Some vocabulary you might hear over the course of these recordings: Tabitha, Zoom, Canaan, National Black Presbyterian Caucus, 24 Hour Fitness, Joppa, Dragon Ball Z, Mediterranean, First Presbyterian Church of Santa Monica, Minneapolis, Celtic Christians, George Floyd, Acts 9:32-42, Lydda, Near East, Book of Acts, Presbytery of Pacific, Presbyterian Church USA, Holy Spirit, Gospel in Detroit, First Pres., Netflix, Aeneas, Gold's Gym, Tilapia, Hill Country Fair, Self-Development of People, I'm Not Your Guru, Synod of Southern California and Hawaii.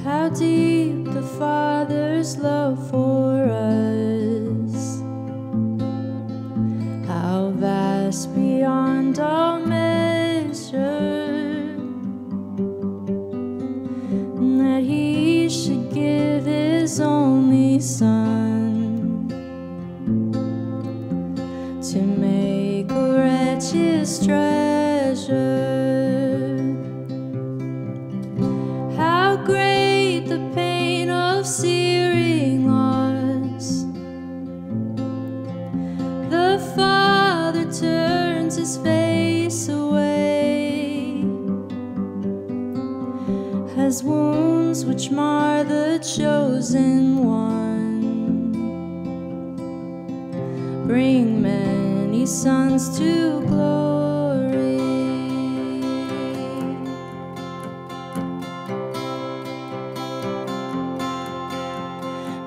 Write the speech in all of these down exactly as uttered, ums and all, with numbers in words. How deep the Father's love for us, how vast beyond all measure, that He should give His only Son to make a wretch His treasure. How great the pain of searing loss, the Father turns His face away, has wounds which mar the chosen one, bring many sons to glory.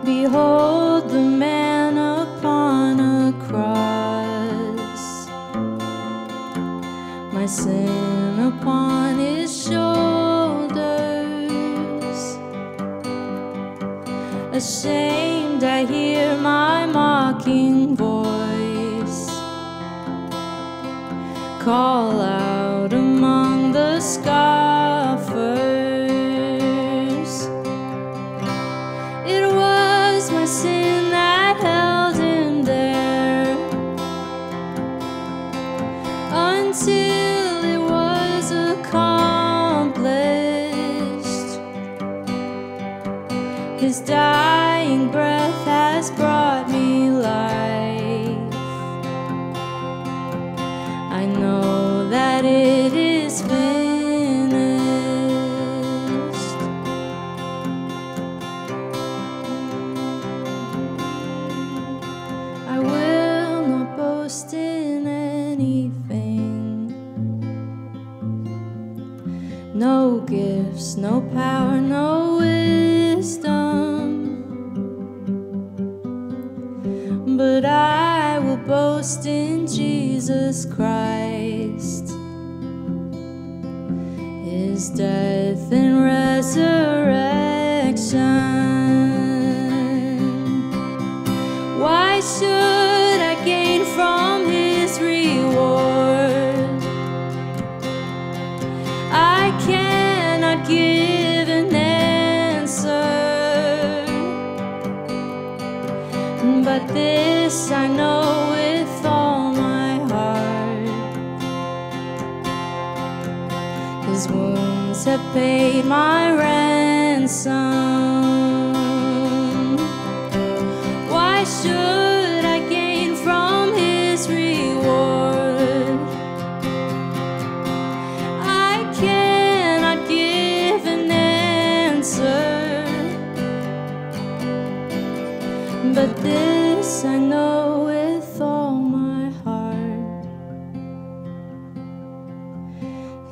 Behold the man upon a cross, my sin upon His shoulders. Ashamed, I hear my mocking voice call out among the scoffers. Sin that held Him there until it was accomplished. His dying breath has brought me life. I know that it is finished. Gifts, no power, no wisdom, but I will boast in Jesus Christ, His death and resurrection. Why should I gain from His reward? I can't give an answer, but this I know with all my heart, His wounds have paid my ransom. Why should I gain from His reward? I can't but this I know with all my heart,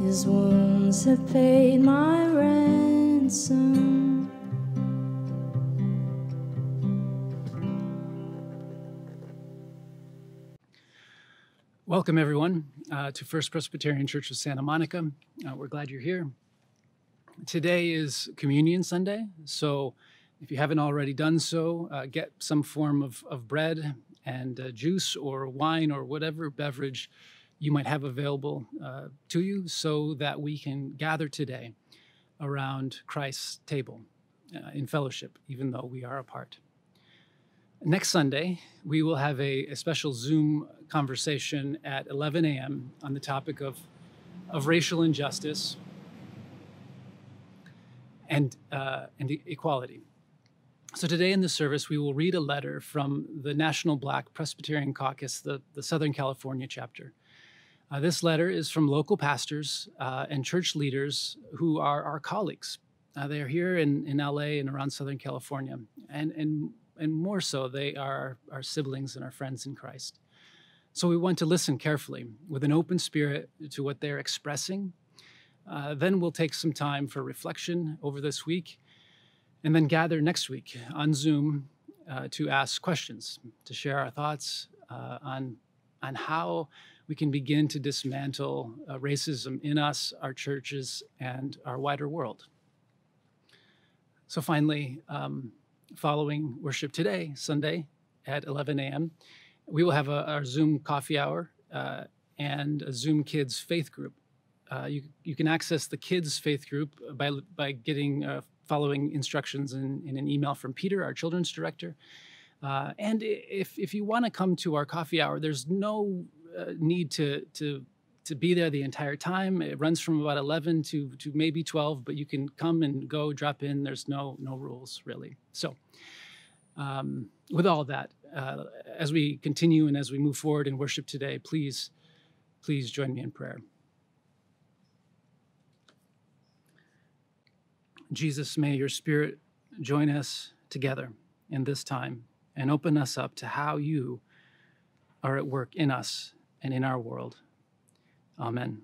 His wounds have paid my ransom. Welcome everyone uh, to First Presbyterian Church of Santa Monica. Uh, we're glad you're here. Today is Communion Sunday, so if you haven't already done so, uh, get some form of, of bread and uh, juice or wine or whatever beverage you might have available uh, to you so that we can gather today around Christ's table uh, in fellowship, even though we are apart. Next Sunday, we will have a, a special Zoom conversation at eleven a m on the topic of, of racial injustice and, uh, and equality. So today in the service, we will read a letter from the National Black Presbyterian Caucus, the, the Southern California chapter. Uh, this letter is from local pastors uh, and church leaders who are our colleagues. Uh, they are here in, in L A and around Southern California, and, and, and more so, they are our siblings and our friends in Christ. So we want to listen carefully with an open spirit to what they're expressing. Uh, then we'll take some time for reflection over this week, and then gather next week on Zoom uh, to ask questions, to share our thoughts uh, on on how we can begin to dismantle uh, racism in us, our churches, and our wider world. So finally, um, following worship today, Sunday at eleven a m, we will have a, our Zoom coffee hour uh, and a Zoom Kids faith group. Uh, you, you can access the kids faith group by, by getting uh, following instructions in, in an email from Peter, our children's director. Uh, and if, if you want to come to our coffee hour, there's no uh, need to, to, to be there the entire time. It runs from about eleven to, to maybe twelve, but you can come and go, drop in. There's no, no rules, really. So um, with all that, uh, as we continue and as we move forward in worship today, please, please join me in prayer. Jesus, may your Spirit join us together in this time and open us up to how you are at work in us and in our world. Amen.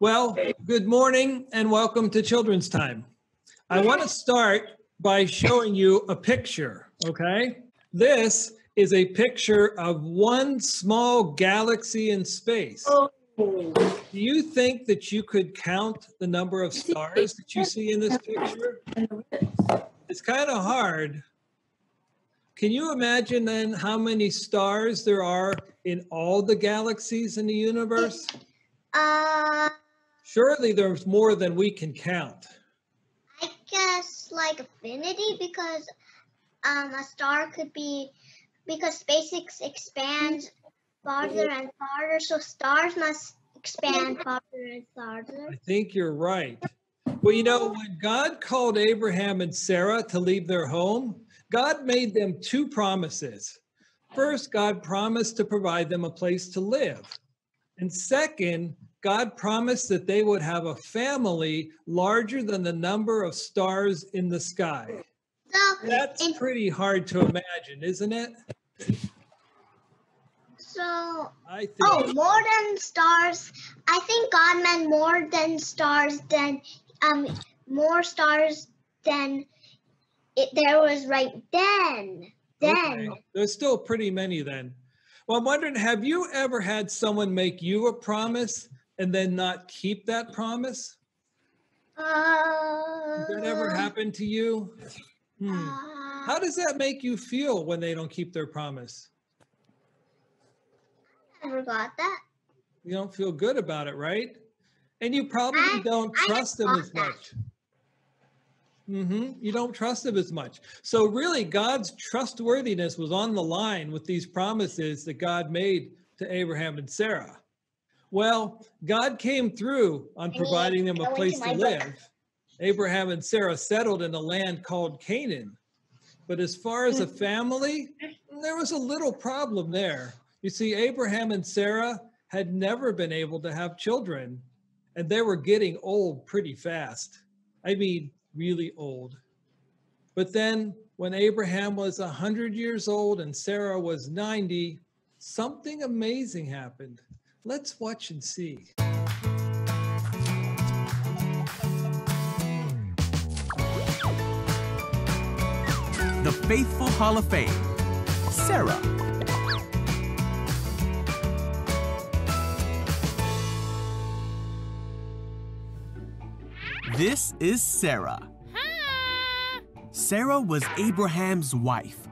Well, good morning and welcome to Children's Time. I want to start by showing you a picture, okay? This is a picture of one small galaxy in space. Oh, Do you think that you could count the number of stars that you see in this picture? It's kind of hard. Can you imagine then how many stars there are in all the galaxies in the universe? Uh, Surely there's more than we can count. I guess like infinity, because um, a star could be, because space expands farther and farther, so stars must expand farther and farther. I think you're right. Well, you know, when God called Abraham and Sarah to leave their home, God made them two promises. First, God promised to provide them a place to live. And second, God promised that they would have a family larger than the number of stars in the sky. So, that's pretty hard to imagine, isn't it? So, I think, oh, more than stars. I think God meant more than stars than, um, more stars than it, there was right then. Then. Okay. There's still pretty many then. Well, I'm wondering, have you ever had someone make you a promise and then not keep that promise? Uh, Has that ever happened to you? Hmm. Uh, How does that make you feel when they don't keep their promise? I never got that. You don't feel good about it, right? And you probably I, don't trust them as much. Mm-hmm. You don't trust them as much. So really, God's trustworthiness was on the line with these promises that God made to Abraham and Sarah. Well, God came through on providing them a place to live. Abraham and Sarah settled in a land called Canaan. But as far as a family, there was a little problem there. You see, Abraham and Sarah had never been able to have children, and they were getting old pretty fast. I mean, really old. But then when Abraham was one hundred years old and Sarah was ninety, something amazing happened. Let's watch and see. The Faithful Hall of Fame, Sarah. This is Sarah. Hi. Sarah was Abraham's wife.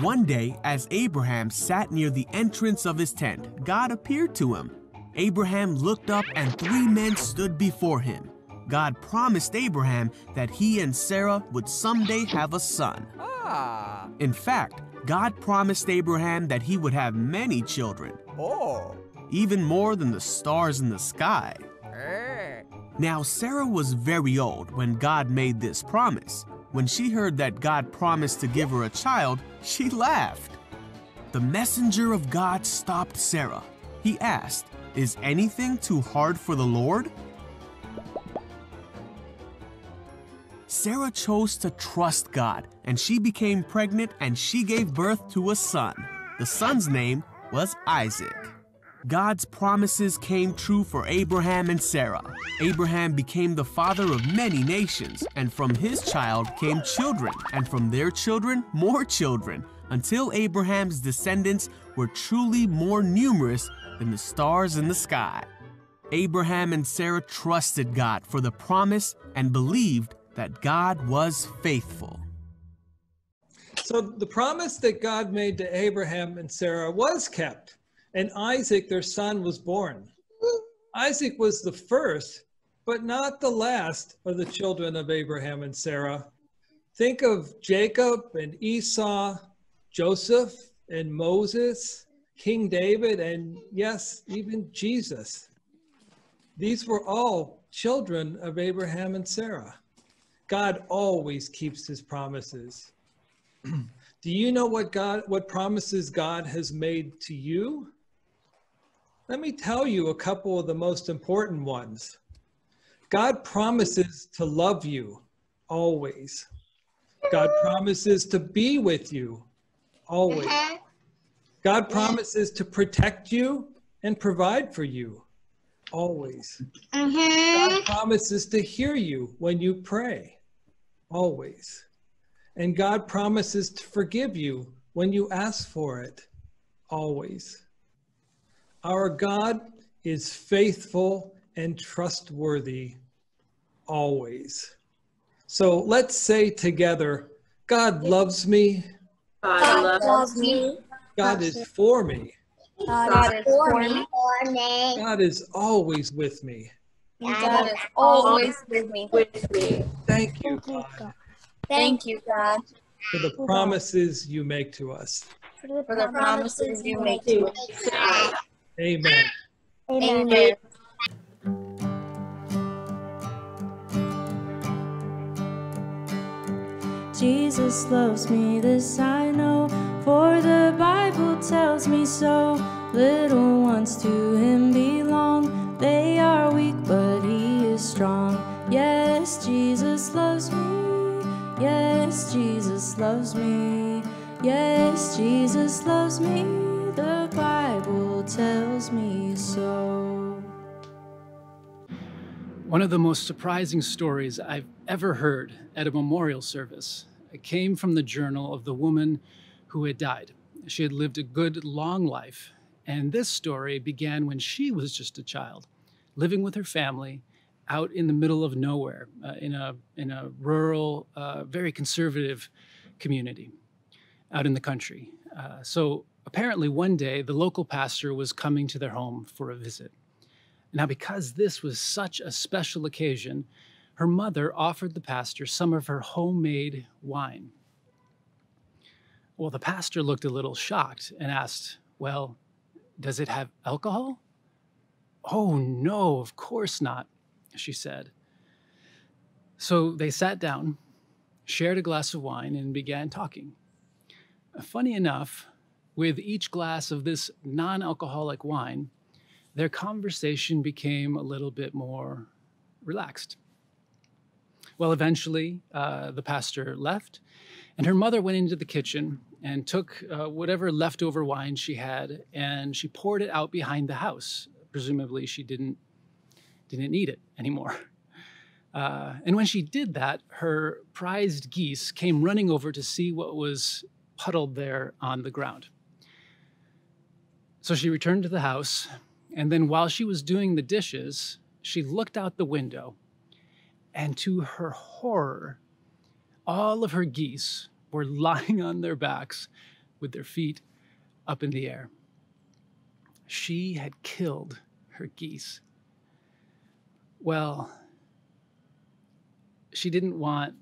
One day, as Abraham sat near the entrance of his tent, God appeared to him. Abraham looked up and three men stood before him. God promised Abraham that he and Sarah would someday have a son. Ah. In fact, God promised Abraham that he would have many children. Oh. Even more than the stars in the sky. Now, Sarah was very old when God made this promise. When she heard that God promised to give her a child, she laughed. The messenger of God stopped Sarah. He asked, "Is anything too hard for the Lord?" Sarah chose to trust God, and she became pregnant and she gave birth to a son. The son's name was Isaac. God's promises came true for Abraham and Sarah. Abraham became the father of many nations, and from his child came children, and from their children, more children, until Abraham's descendants were truly more numerous than the stars in the sky. Abraham and Sarah trusted God for the promise and believed that God was faithful. So the promise that God made to Abraham and Sarah was kept. And Isaac, their son, was born. Isaac was the first, but not the last of the children of Abraham and Sarah. Think of Jacob and Esau, Joseph and Moses, King David, and yes, even Jesus. These were all children of Abraham and Sarah. God always keeps his promises. Do you know what God, what promises God has made to you? Let me tell you a couple of the most important ones. God promises to love you always. God promises to be with you always. God promises to protect you and provide for you always. God promises to hear you when you pray always. And God promises to forgive you when you ask for it always. Our God is faithful and trustworthy always. So let's say together, God loves me. God loves, loves me. God is for me. God, God is for me. me. God is always with me. God, God is always with me. With me. Thank you, God. Thank you, God. For the promises you make to us. For the, for the promises you make to us. Amen. Amen. Amen. Jesus loves me, this I know, for the Bible tells me so. Little ones to him belong, they are weak, but he is strong. Yes, Jesus loves me. Yes, Jesus loves me. Yes, Jesus loves me. The Bible tells me so. One of the most surprising stories I've ever heard at a memorial service came from the journal of the woman who had died. She had lived a good, long life, and this story began when she was just a child, living with her family out in the middle of nowhere, uh, in a, in a rural, uh, very conservative community out in the country. Uh, so apparently one day, the local pastor was coming to their home for a visit. Now, because this was such a special occasion, her mother offered the pastor some of her homemade wine. Well, the pastor looked a little shocked and asked, well, does it have alcohol? Oh, no, of course not, she said. So they sat down, shared a glass of wine, and began talking. Funny enough, with each glass of this non-alcoholic wine, their conversation became a little bit more relaxed. Well, eventually, uh, the pastor left, and her mother went into the kitchen and took uh, whatever leftover wine she had, and she poured it out behind the house. Presumably, she didn't, didn't need it anymore. Uh, and when she did that, her prized geese came running over to see what was puddled there on the ground. So she returned to the house, and then while she was doing the dishes, she looked out the window, and to her horror, all of her geese were lying on their backs with their feet up in the air. She had killed her geese. Well, she didn't want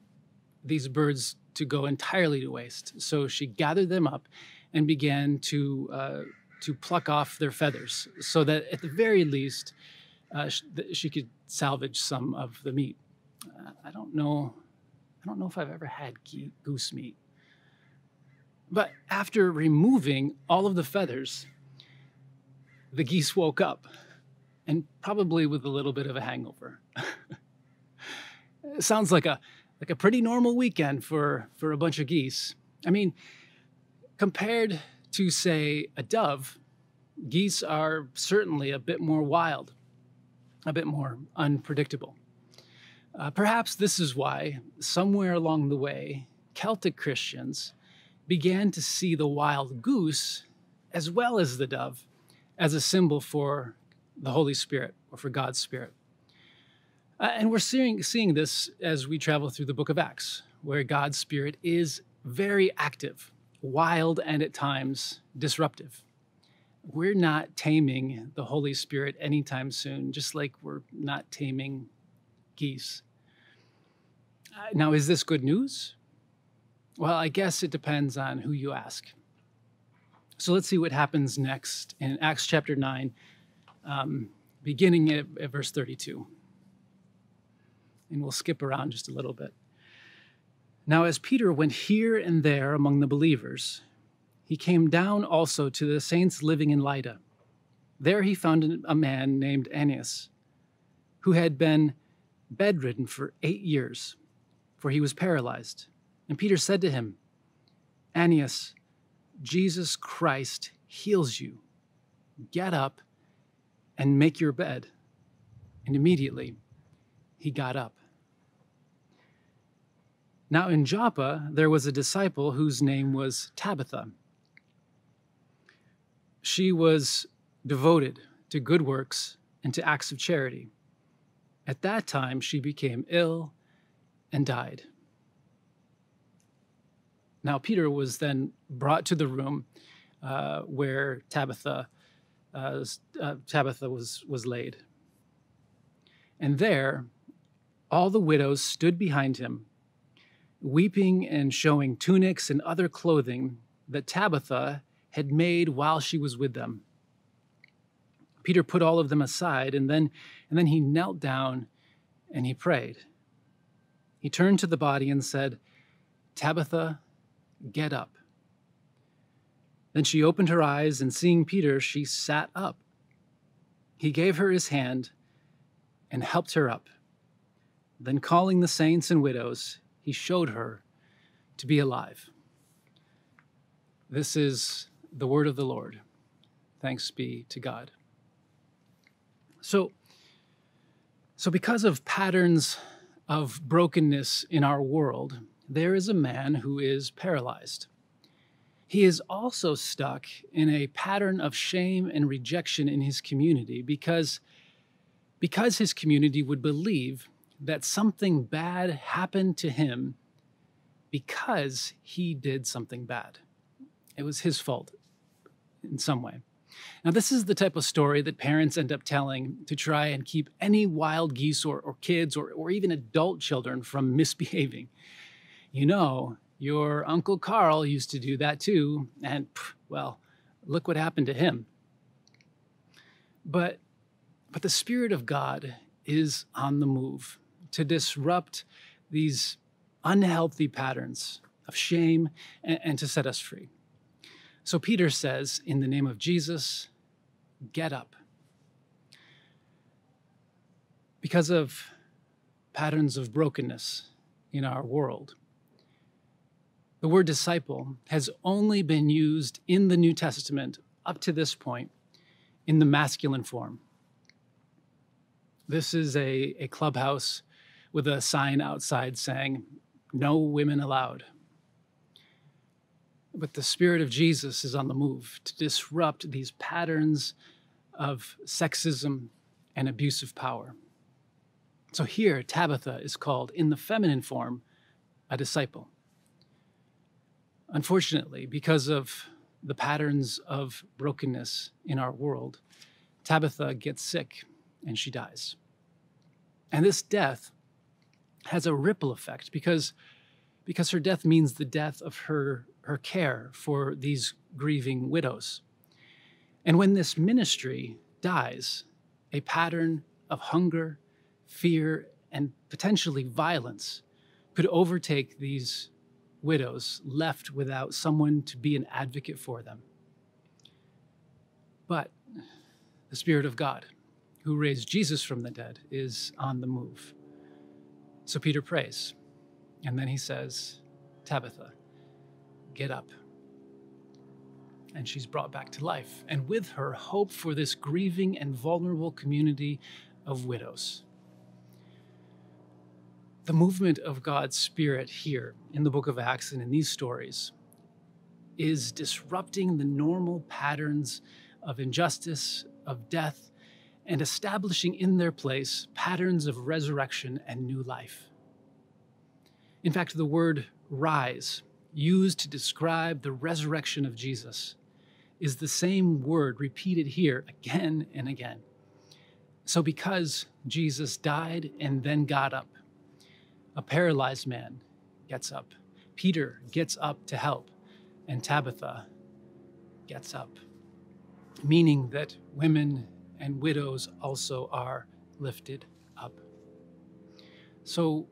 these birds to go entirely to waste, so she gathered them up and began to uh, to pluck off their feathers so that at the very least uh, sh she could salvage some of the meat. Uh, I don't know, I don't know if I've ever had goose meat. But after removing all of the feathers, the geese woke up, and probably with a little bit of a hangover. It sounds like a, like a pretty normal weekend for, for a bunch of geese. I mean, compared to, say, a dove, geese are certainly a bit more wild, a bit more unpredictable. Uh, perhaps this is why, somewhere along the way, Celtic Christians began to see the wild goose, as well as the dove, as a symbol for the Holy Spirit, or for God's Spirit. Uh, and we're seeing, seeing this as we travel through the Book of Acts, where God's Spirit is very active, wild, and at times disruptive. We're not taming the Holy Spirit anytime soon, just like we're not taming geese. Uh, now, is this good news? Well, I guess it depends on who you ask. So let's see what happens next in Acts chapter nine, um, beginning at, at verse thirty-two. And we'll skip around just a little bit. Now, as Peter went here and there among the believers, he came down also to the saints living in Lydda. There he found a man named Aeneas, who had been bedridden for eight years, for he was paralyzed. And Peter said to him, Aeneas, Jesus Christ heals you. Get up and make your bed. And immediately he got up. Now in Joppa, there was a disciple whose name was Tabitha. She was devoted to good works, and to acts of charity. At that time, she became ill and died. Now, Peter was then brought to the room uh, where Tabitha, uh, uh, Tabitha was, was laid. And there, all the widows stood behind him, weeping and showing tunics and other clothing that Tabitha had made while she was with them. Peter put all of them aside, and then, and then he knelt down and he prayed. He turned to the body and said, "Tabitha, get up." Then she opened her eyes, and seeing Peter, she sat up. He gave her his hand and helped her up. Then calling the saints and widows, he showed her to be alive. This is the word of the Lord. Thanks be to God. So, so because of patterns of brokenness in our world, there is a man who is paralyzed. He is also stuck in a pattern of shame and rejection in his community because, because his community would believe that something bad happened to him because he did something bad. It was his fault in some way. Now, this is the type of story that parents end up telling to try and keep any wild geese or, or kids or, or even adult children from misbehaving. You know, your Uncle Carl used to do that too, and, well, look what happened to him. But, but the Spirit of God is on the move to disrupt these unhealthy patterns of shame and, and to set us free. So Peter says, in the name of Jesus, get up. Because of patterns of brokenness in our world, the word disciple has only been used in the New Testament up to this point in the masculine form. This is a, a clubhouse with a sign outside saying, "No women allowed." But the Spirit of Jesus is on the move to disrupt these patterns of sexism and abusive power. So here, Tabitha is called, in the feminine form, a disciple. Unfortunately, because of the patterns of brokenness in our world, Tabitha gets sick and she dies. And this death has a ripple effect because, because her death means the death of her her care for these grieving widows. And when this ministry dies, a pattern of hunger, fear, and potentially violence could overtake these widows left without someone to be an advocate for them. But the Spirit of God, who raised Jesus from the dead, is on the move. So Peter prays, and then he says, "Tabitha, get up." And she's brought back to life, and with her, hope for this grieving and vulnerable community of widows. The movement of God's Spirit here in the Book of Acts and in these stories is disrupting the normal patterns of injustice, of death, and establishing in their place patterns of resurrection and new life. In fact, the word "rise," used to describe the resurrection of Jesus, is the same word repeated here again and again. So because Jesus died and then got up, a paralyzed man gets up. Peter gets up to help, and Tabitha gets up, meaning that women and widows also are lifted up. So,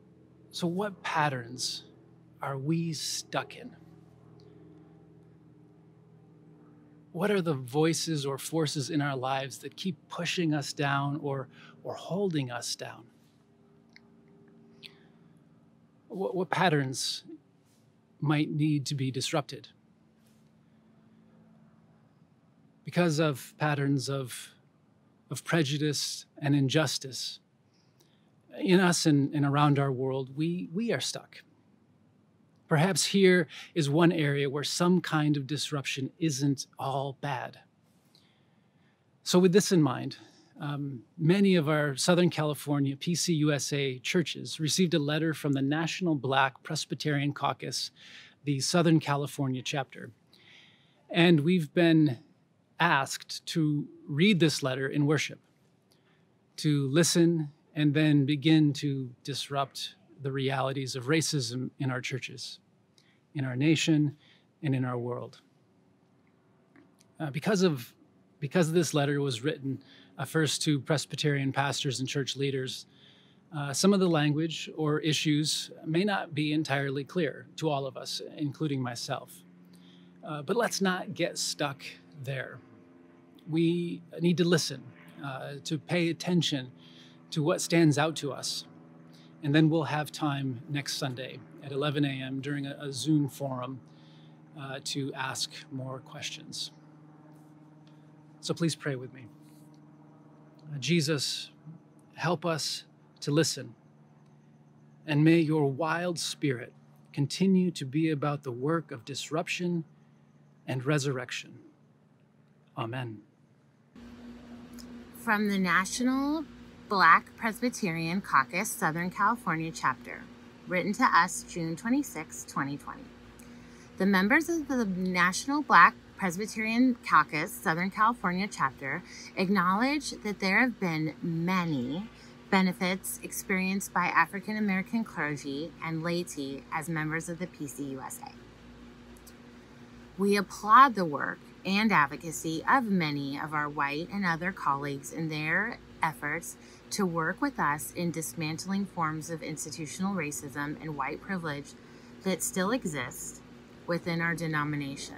so what patterns are we stuck in? What are the voices or forces in our lives that keep pushing us down or, or holding us down? What, what patterns might need to be disrupted? Because of patterns of, of prejudice and injustice in us and, and around our world, we, we are stuck. Perhaps here is one area where some kind of disruption isn't all bad. So with this in mind, um, many of our Southern California P C U S A churches received a letter from the National Black Presbyterian Caucus, the Southern California chapter. And we've been asked to read this letter in worship, to listen and then begin to disrupt the realities of racism in our churches, in our nation, and in our world. Uh, because of because this letter was written uh, first to Presbyterian pastors and church leaders, uh, some of the language or issues may not be entirely clear to all of us, including myself. Uh, but let's not get stuck there. We need to listen, uh, to pay attention to what stands out to us. And then we'll have time next Sunday at eleven a m during a, a Zoom forum uh, to ask more questions. So please pray with me. Jesus, help us to listen. And may your wild spirit continue to be about the work of disruption and resurrection. Amen. From the National Black Presbyterian Caucus, Southern California Chapter, written to us June twenty-sixth, twenty twenty. The members of the National Black Presbyterian Caucus, Southern California Chapter, acknowledge that there have been many benefits experienced by African American clergy and laity as members of the P C U S A. We applaud the work and advocacy of many of our white and other colleagues in their efforts to work with us in dismantling forms of institutional racism and white privilege that still exist within our denomination.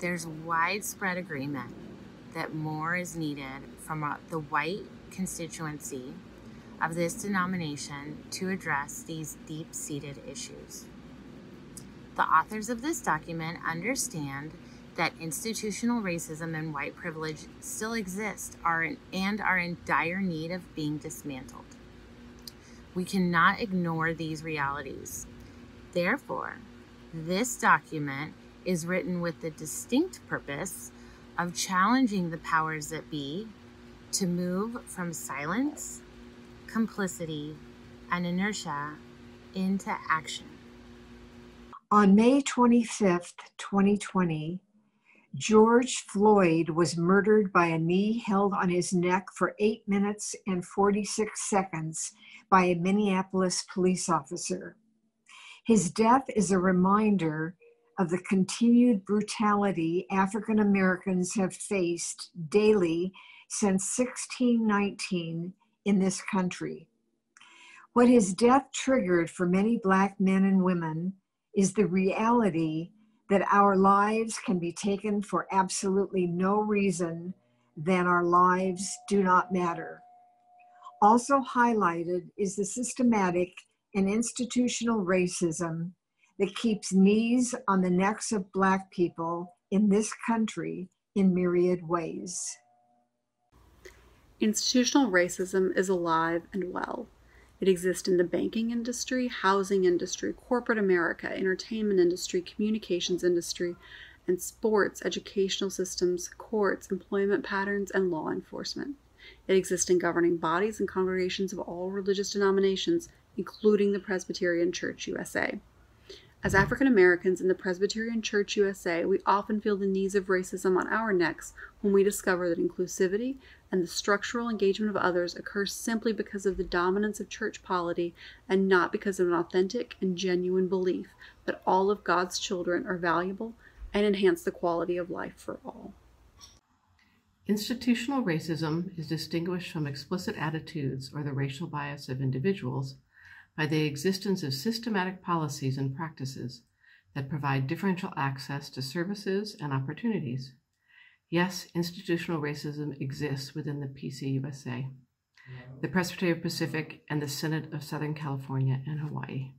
There's widespread agreement that more is needed from the white constituency of this denomination to address these deep-seated issues. The authors of this document understand that institutional racism and white privilege still exist and are in dire need of being dismantled. We cannot ignore these realities. Therefore, this document is written with the distinct purpose of challenging the powers that be to move from silence, complicity, and inertia into action. On May twenty-fifth, twenty twenty, George Floyd was murdered by a knee held on his neck for eight minutes and forty-six seconds by a Minneapolis police officer. His death is a reminder of the continued brutality African Americans have faced daily since sixteen nineteen in this country. What his death triggered for many Black men and women is the reality that our lives can be taken for absolutely no reason than our lives do not matter. Also highlighted is the systematic and institutional racism that keeps knees on the necks of Black people in this country in myriad ways. Institutional racism is alive and well. It exists in the banking industry, housing industry, corporate America, entertainment industry, communications industry, and sports, educational systems, courts, employment patterns, and law enforcement. It exists in governing bodies and congregations of all religious denominations, including the Presbyterian Church U S A. As African Americans in the Presbyterian Church U S A, we often feel the knees of racism on our necks when we discover that inclusivity and the structural engagement of others occurs simply because of the dominance of church polity and not because of an authentic and genuine belief that all of God's children are valuable and enhance the quality of life for all. Institutional racism is distinguished from explicit attitudes or the racial bias of individuals by the existence of systematic policies and practices that provide differential access to services and opportunities. Yes, institutional racism exists within the P C U S A, the Presbytery of Pacific, and the Synod of Southern California and Hawaii.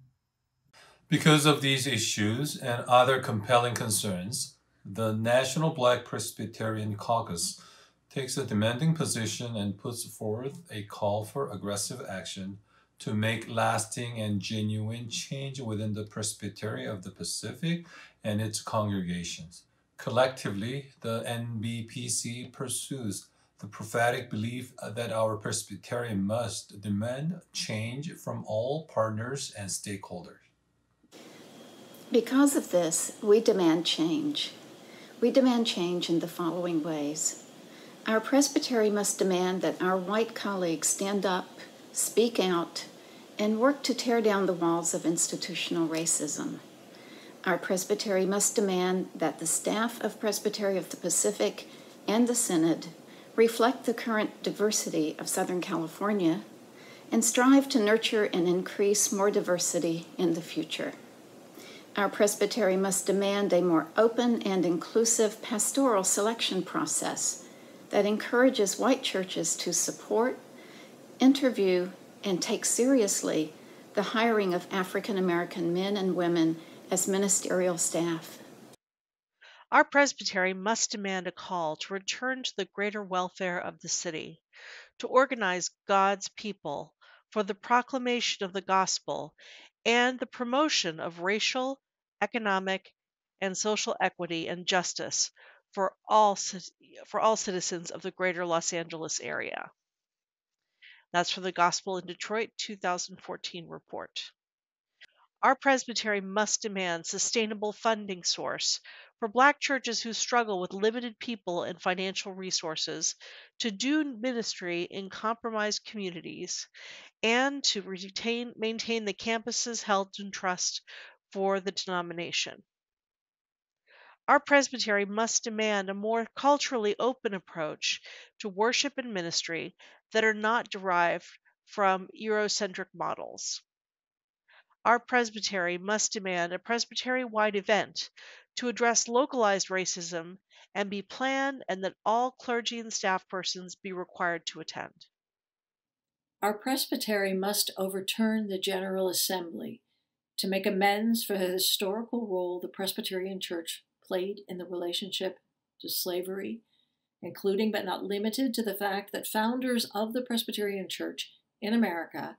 Because of these issues and other compelling concerns, the National Black Presbyterian Caucus takes a demanding position and puts forth a call for aggressive action to make lasting and genuine change within the Presbytery of the Pacific and its congregations, Collectively, the N B P C pursues the prophetic belief that our Presbyterian must demand change from all partners and stakeholders. Because of this, we demand change. We demand change in the following ways. Our Presbytery must demand that our white colleagues stand up, speak out, and work to tear down the walls of institutional racism. Our Presbytery must demand that the staff of Presbytery of the Pacific and the Synod reflect the current diversity of Southern California and strive to nurture and increase more diversity in the future. Our Presbytery must demand a more open and inclusive pastoral selection process that encourages white churches to support, interview, and take seriously the hiring of African American men and women as ministerial staff. Our Presbytery must demand a call to return to the greater welfare of the city, to organize God's people for the proclamation of the gospel and the promotion of racial, economic, and social equity and justice for all, for all citizens of the greater Los Angeles area. That's from the Gospel in Detroit two thousand fourteen report. Our Presbytery must demand sustainable funding source for Black churches who struggle with limited people and financial resources to do ministry in compromised communities and to retain, maintain the campuses held in trust for the denomination. Our Presbytery must demand a more culturally open approach to worship and ministry that are not derived from Eurocentric models. Our Presbytery must demand a Presbytery-wide event to address localized racism and be planned, and that all clergy and staff persons be required to attend. Our Presbytery must overturn the General Assembly to make amends for the historical role the Presbyterian Church played in the relationship to slavery, including but not limited to the fact that founders of the Presbyterian Church in America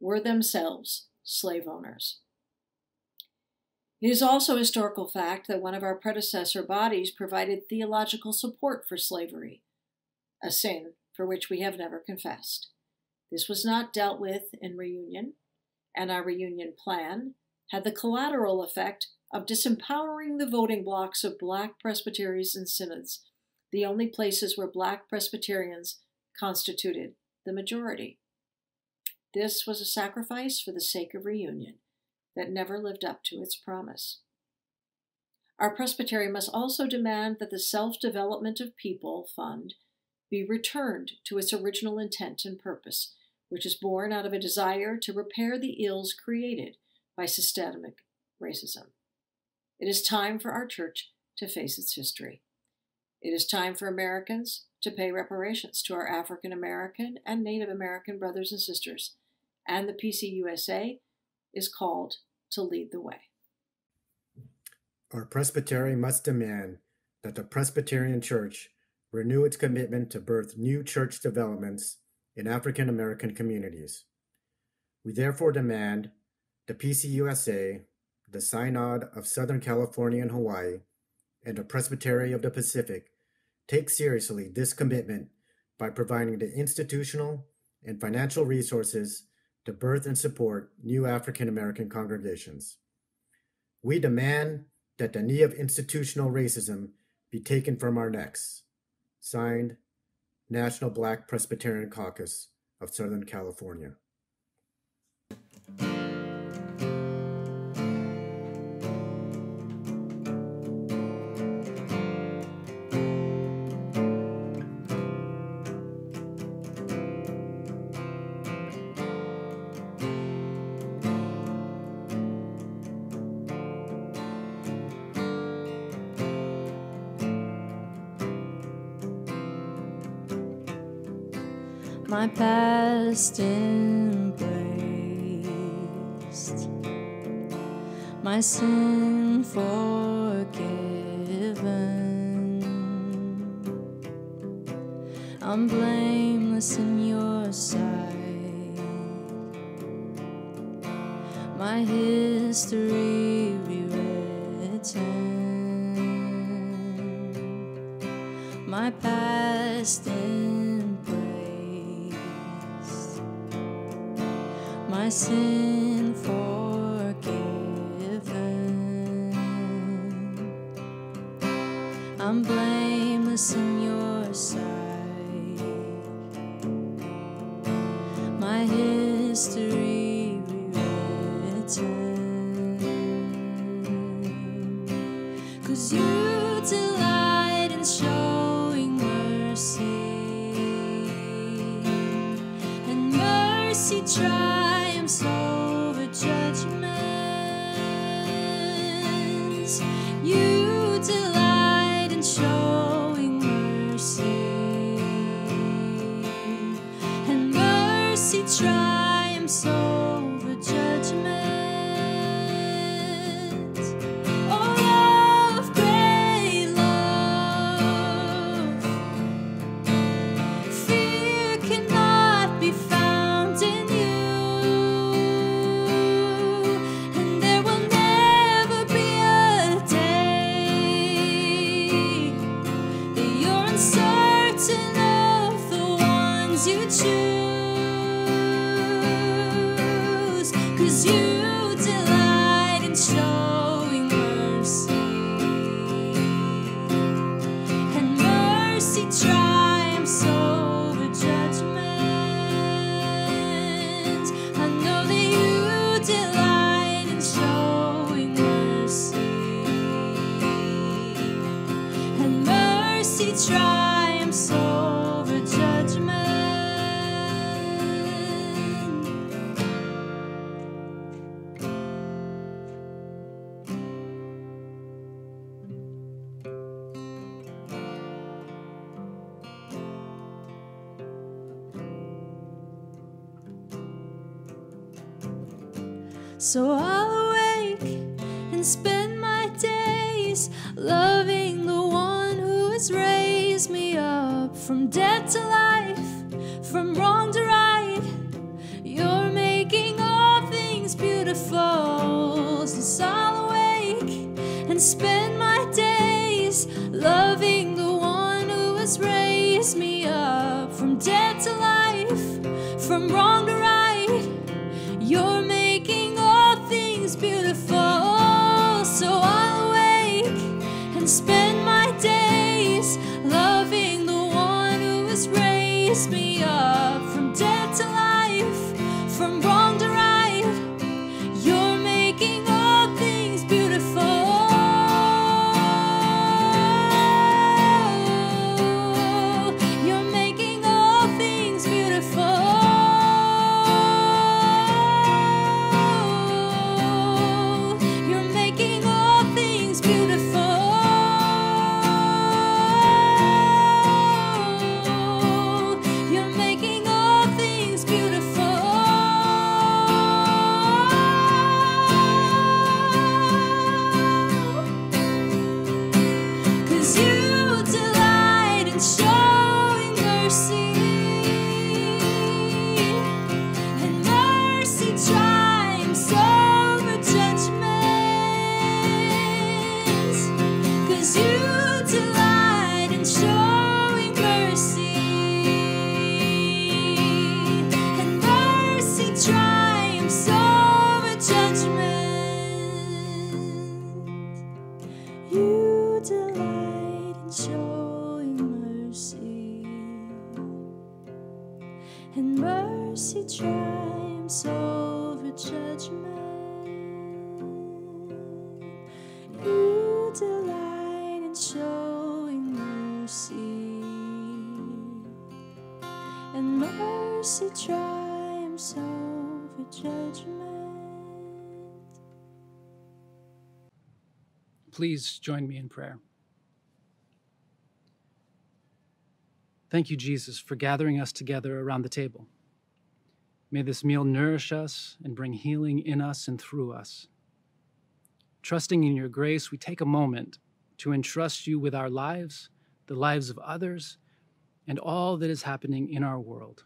were themselves slave owners. It is also a historical fact that one of our predecessor bodies provided theological support for slavery, a sin for which we have never confessed. This was not dealt with in reunion, and our reunion plan had the collateral effect of disempowering the voting blocks of Black Presbyteries and synods, the only places where Black Presbyterians constituted the majority. This was a sacrifice for the sake of reunion that never lived up to its promise. Our Presbytery must also demand that the Self-Development of People Fund be returned to its original intent and purpose, which is born out of a desire to repair the ills created by systemic racism. It is time for our church to face its history. It is time for Americans to pay reparations to our African American and Native American brothers and sisters, and the P C U S A is called to lead the way. Our Presbytery must demand that the Presbyterian Church renew its commitment to birth new church developments in African American communities. We therefore demand the P C U S A, the Synod of Southern California and Hawaii, and the Presbytery of the Pacific take seriously this commitment by providing the institutional and financial resources to birth and support new African American congregations. We demand that the knee of institutional racism be taken from our necks. Signed, National Black Presbyterian Caucus of Southern California. My past embraced, my sin forgiven, I'm blameless in your sight, my history rewritten, my past embraced, my sin forgiven. I'm blameless in your sight, my history rewritten, 'cause you delight in showing mercy, and mercy triumphs over judgment. You delight in showing mercy, and mercy triumphs over judgment. So I'll awake and spend my days loving the one who has raised me up from death to life, from wrong to right. You're making all things beautiful. So I'll awake and spend my days loving the one who has raised me up from death to life, from wrong to right. You're making beautiful, so I'll awake and spend my days loving the one who has raised me up from death to life, from wrong to right. You're making all things beautiful. Please join me in prayer. Thank you, Jesus, for gathering us together around the table. May this meal nourish us and bring healing in us and through us. Trusting in your grace, we take a moment to entrust you with our lives, the lives of others, and all that is happening in our world.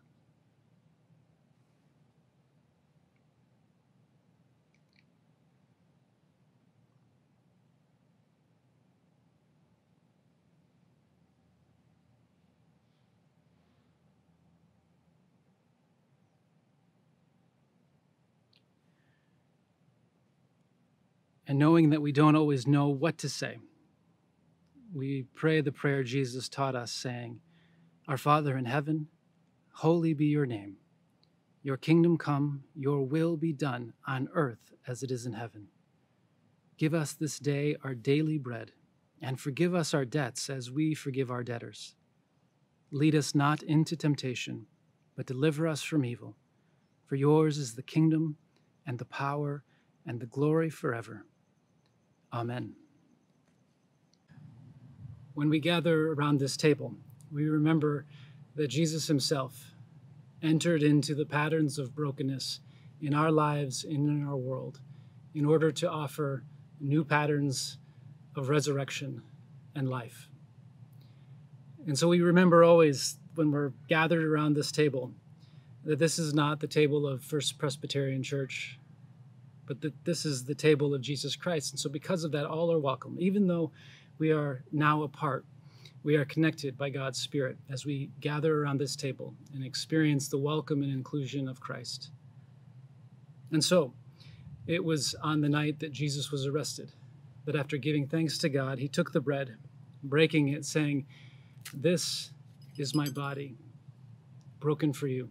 and knowing that we don't always know what to say, we pray the prayer Jesus taught us, saying, "Our Father in heaven, holy be your name. Your kingdom come, your will be done on earth as it is in heaven. Give us this day our daily bread, and forgive us our debts as we forgive our debtors. Lead us not into temptation, but deliver us from evil. For yours is the kingdom and the power and the glory forever. Amen." When we gather around this table, we remember that Jesus himself entered into the patterns of brokenness in our lives and in our world in order to offer new patterns of resurrection and life. And so we remember always when we're gathered around this table that this is not the table of First Presbyterian Church, but that this is the table of Jesus Christ. And so because of that, all are welcome. Even though we are now apart, we are connected by God's Spirit as we gather around this table and experience the welcome and inclusion of Christ. And so it was on the night that Jesus was arrested that after giving thanks to God, he took the bread, breaking it, saying, "This is my body, broken for you.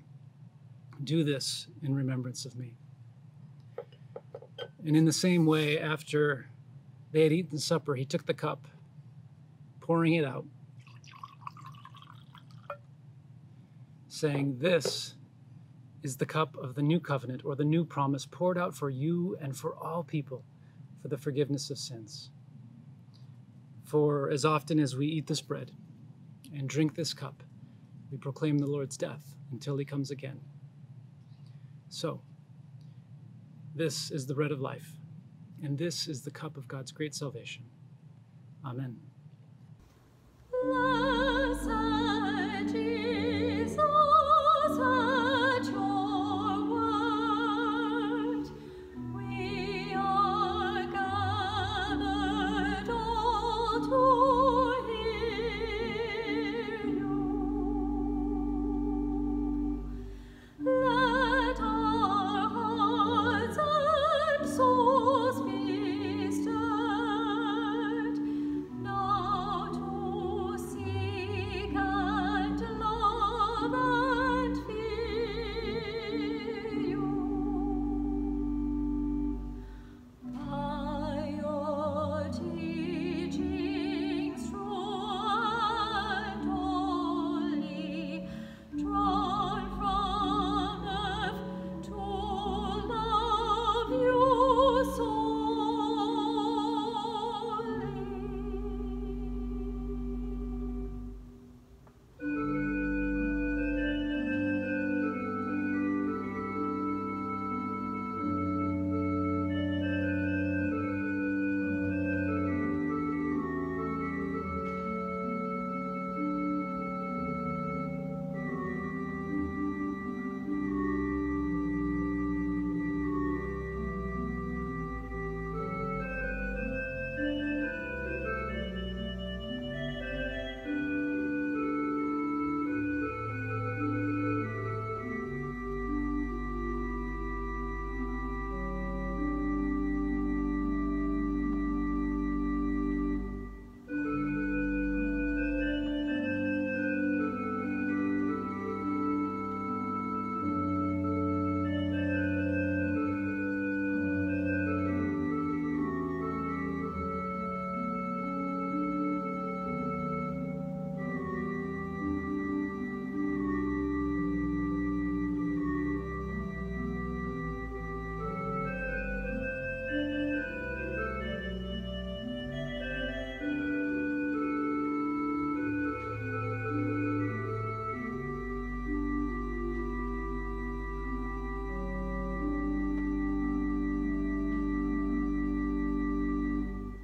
Do this in remembrance of me." And in the same way, after they had eaten supper, he took the cup, pouring it out, saying, "This is the cup of the new covenant, or the new promise, poured out for you and for all people for the forgiveness of sins. For as often as we eat this bread and drink this cup, we proclaim the Lord's death until he comes again." So, this is the bread of life, and this is the cup of God's great salvation. Amen.